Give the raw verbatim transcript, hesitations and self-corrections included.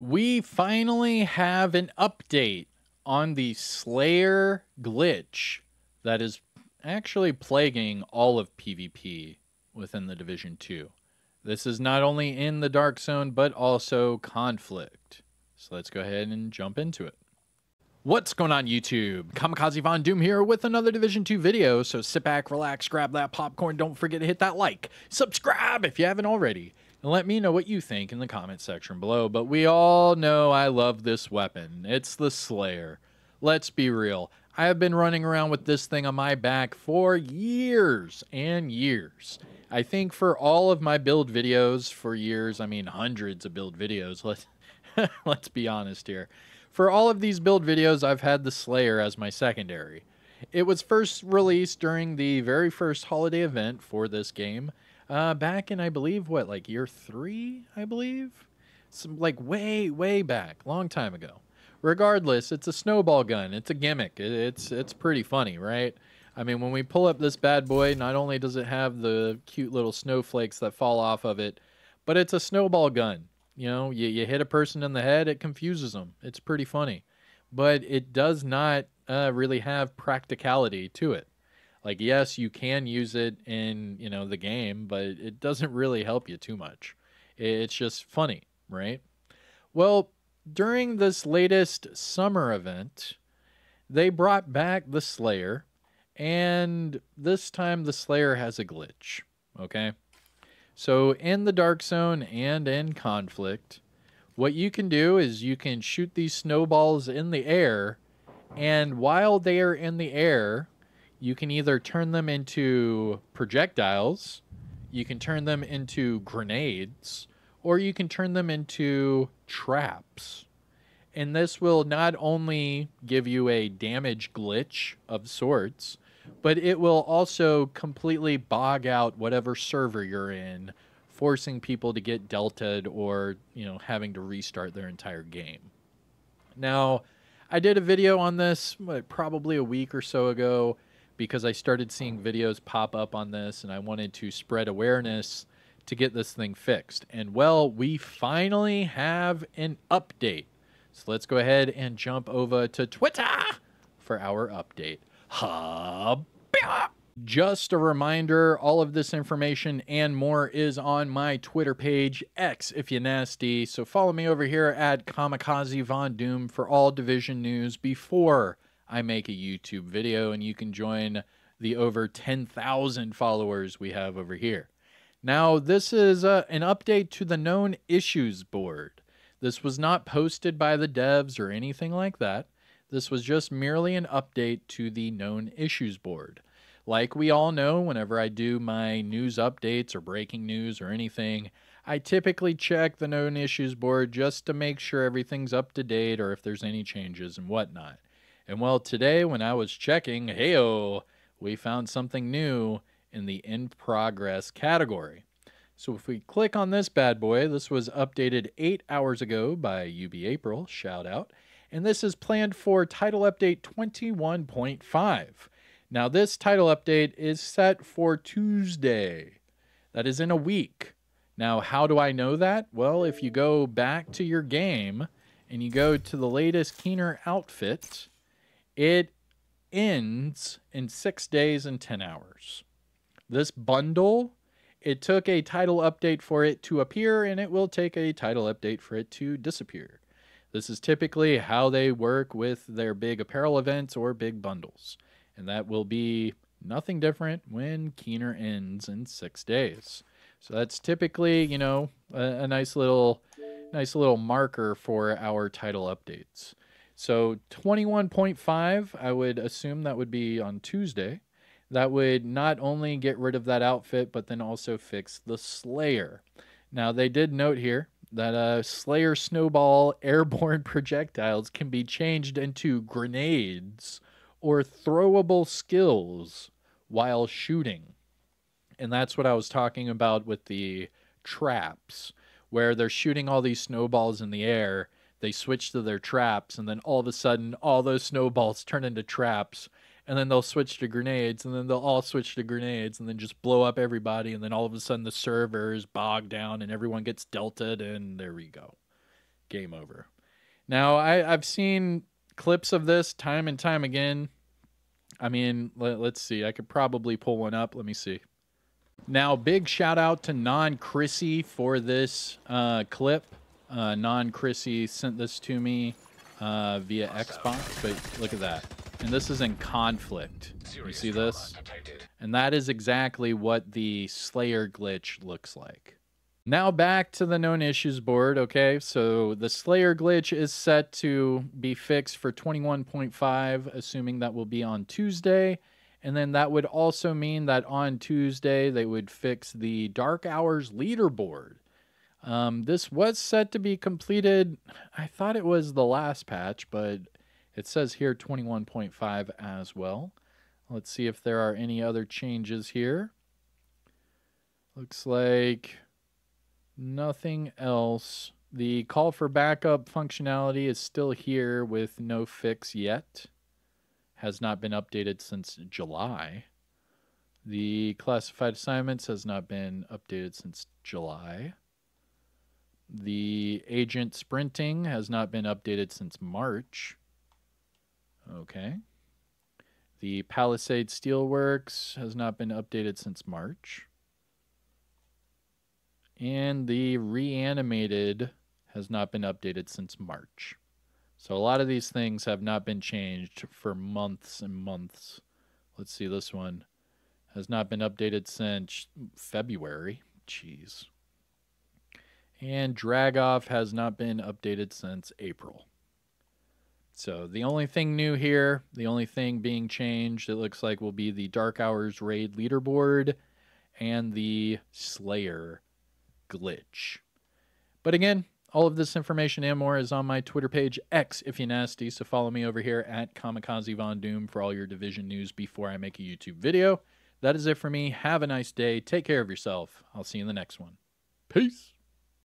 We finally have an update on the Sleigher glitch that is actually plaguing all of PvP within the Division two. This is not only in the Dark Zone, but also Conflict. So let's go ahead and jump into it. What's going on, YouTube? Kamikaze Von Doom here with another Division two video. So sit back, relax, grab that popcorn. Don't forget to hit that like. Subscribe if you haven't already. And let me know what you think in the comment section below. But we all know I love this weapon. It's the Sleigher. Let's be real. I have been running around with this thing on my back for years and years. I think for all of my build videos for years, I mean hundreds of build videos. Let's, let's be honest here. For all of these build videos, I've had the Sleigher as my secondary. It was first released during the very first holiday event for this game. Uh, back in, I believe, what, like year three, I believe? Some, like way, way back, long time ago. Regardless, it's a snowball gun. It's a gimmick. It, it's, it's pretty funny, right? I mean, when we pull up this bad boy, not only does it have the cute little snowflakes that fall off of it, but it's a snowball gun. You know, you, you hit a person in the head, it confuses them. It's pretty funny. But it does not uh, really have practicality to it. Like, yes, you can use it in, you know, the game, but it doesn't really help you too much. It's just funny, right? Well, during this latest summer event, they brought back the Sleigher, and this time the Sleigher has a glitch, okay? So in the Dark Zone and in Conflict, what you can do is you can shoot these snowballs in the air, and while they are in the air, you can either turn them into projectiles, you can turn them into grenades, or you can turn them into traps. And this will not only give you a damage glitch of sorts, but it will also completely bog out whatever server you're in, forcing people to get delta'd or, you know, having to restart their entire game. Now, I did a video on this probably a week or so ago, because I started seeing videos pop up on this and I wanted to spread awareness to get this thing fixed. And well, we finally have an update. So let's go ahead and jump over to Twitter for our update. Ha! Just a reminder, all of this information and more is on my Twitter page, X if you nasty. So follow me over here at Kamikaze Von Doom for all Division news before I make a YouTube video, and you can join the over ten thousand followers we have over here. Now, this is a, an update to the known issues board. This was not posted by the devs or anything like that. This was just merely an update to the known issues board. Like we all know, whenever I do my news updates or breaking news or anything, I typically check the known issues board just to make sure everything's up to date or if there's any changes and whatnot. And well, today when I was checking, hey-oh, we found something new in the in progress category. So if we click on this bad boy, this was updated eight hours ago by U B April, shout out. And this is planned for Title Update twenty-one point five. Now this title update is set for Tuesday. That is in a week. Now, how do I know that? Well, if you go back to your game and you go to the latest Keener outfit, it ends in six days and ten hours. This bundle, it took a title update for it to appear, and it will take a title update for it to disappear. This is typically how they work with their big apparel events or big bundles. And that will be nothing different when Keener ends in six days. So that's typically, you know, a, a nice little, nice little marker for our title updates. So twenty-one point five, I would assume that would be on Tuesday. That would not only get rid of that outfit, but then also fix the Sleigher. Now, they did note here that uh, Sleigher snowball airborne projectiles can be changed into grenades or throwable skills while shooting. And that's what I was talking about with the traps, where they're shooting all these snowballs in the air. They switch to their traps, and then all of a sudden, all those snowballs turn into traps, and then they'll switch to grenades, and then they'll all switch to grenades, and then just blow up everybody, and then all of a sudden the server is bogged down, and everyone gets delta'd, and there we go. game over. Now, I, I've seen clips of this time and time again. I mean, let, let's see. I could probably pull one up. Let me see. Now, big shout out to non chrissy for this uh, clip. Uh, non chrissy sent this to me uh, via Xbox, but look at that. And this is in conflict. You see this? And that is exactly what the Sleigher glitch looks like. Now back to the known issues board, okay? So the Sleigher glitch is set to be fixed for twenty-one point five, assuming that will be on Tuesday. And then that would also mean that on Tuesday, they would fix the Dark Hours leaderboard. Um, this was set to be completed. I thought it was the last patch, but it says here twenty-one point five as well. Let's see if there are any other changes here. Looks like nothing else. The call for backup functionality is still here with no fix yet. Has not been updated since July. The classified assignments has not been updated since July. The agent sprinting has not been updated since March. Okay. The Palisade Steelworks has not been updated since March. And the reanimated has not been updated since March. So a lot of these things have not been changed for months and months. Let's see, this one has not been updated since February. Jeez. And Dragoff has not been updated since April. So the only thing new here, the only thing being changed, it looks like, will be the Dark Hours raid leaderboard and the Sleigher glitch. But again, all of this information and more is on my Twitter page, X, if you're nasty. So follow me over here at Kamikaze Von Doom for all your Division news before I make a YouTube video. That is it for me. Have a nice day. Take care of yourself. I'll see you in the next one. Peace.